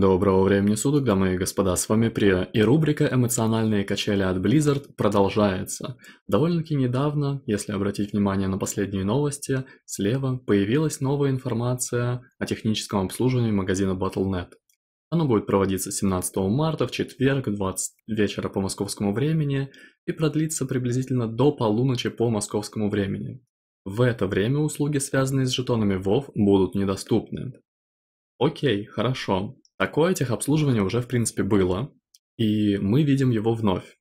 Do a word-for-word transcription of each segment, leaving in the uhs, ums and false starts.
Доброго времени суток, дамы и господа, с вами Прия, и рубрика «Эмоциональные качели от Blizzard» продолжается. Довольно-таки недавно, если обратить внимание на последние новости, слева появилась новая информация о техническом обслуживании магазина Battle точка нет. Оно будет проводиться семнадцатого марта, в четверг, двадцать вечера по московскому времени, и продлится приблизительно до полуночи по московскому времени. В это время услуги, связанные с жетонами WoW, будут недоступны. Окей, хорошо. Такое техобслуживание уже в принципе было, и мы видим его вновь.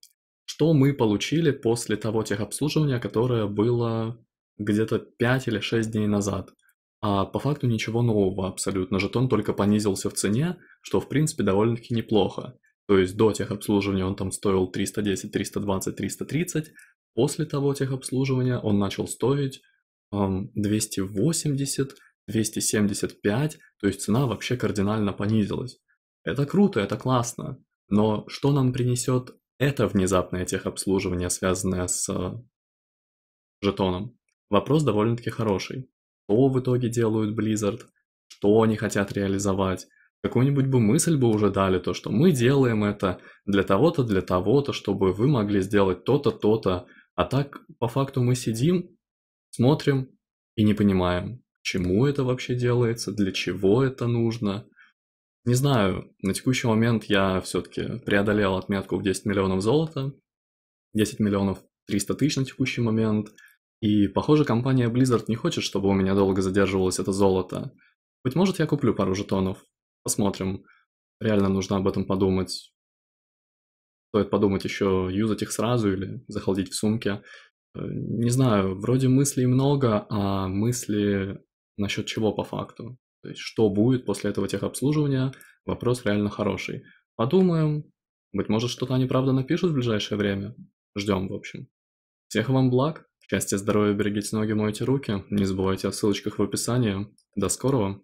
Что мы получили после того техобслуживания, которое было где-то пять или шесть дней назад? А по факту ничего нового абсолютно, жетон только понизился в цене, что в принципе довольно-таки неплохо. То есть до техобслуживания он там стоил триста десять, триста двадцать, триста тридцать, после того техобслуживания он начал стоить эм, двести восемьдесят, двести семьдесят пять, то есть цена вообще кардинально понизилась. Это круто, это классно, но что нам принесет это внезапное техобслуживание, связанное с жетоном? Вопрос довольно-таки хороший. Что в итоге делают Blizzard? Что они хотят реализовать? Какую-нибудь бы мысль бы уже дали, то, что мы делаем это для того-то, для того-то, чтобы вы могли сделать то-то, то-то. А так, по факту, мы сидим, смотрим и не понимаем, чему это вообще делается, для чего это нужно. Не знаю, на текущий момент я все-таки преодолел отметку в десять миллионов золота, десять миллионов триста тысяч на текущий момент, и, похоже, компания Blizzard не хочет, чтобы у меня долго задерживалось это золото. Быть может, я куплю пару жетонов, посмотрим, реально нужно об этом подумать. Стоит подумать еще, юзать их сразу или захолдить в сумке. Не знаю, вроде мыслей много, а мысли... Насчет чего по факту? То есть, что будет после этого техобслуживания? Вопрос реально хороший. Подумаем. Быть может, что-то они правда напишут в ближайшее время. Ждем, в общем. Всех вам благ. Счастья, здоровья, берегите ноги, мойте руки. Не забывайте о ссылочках в описании. До скорого.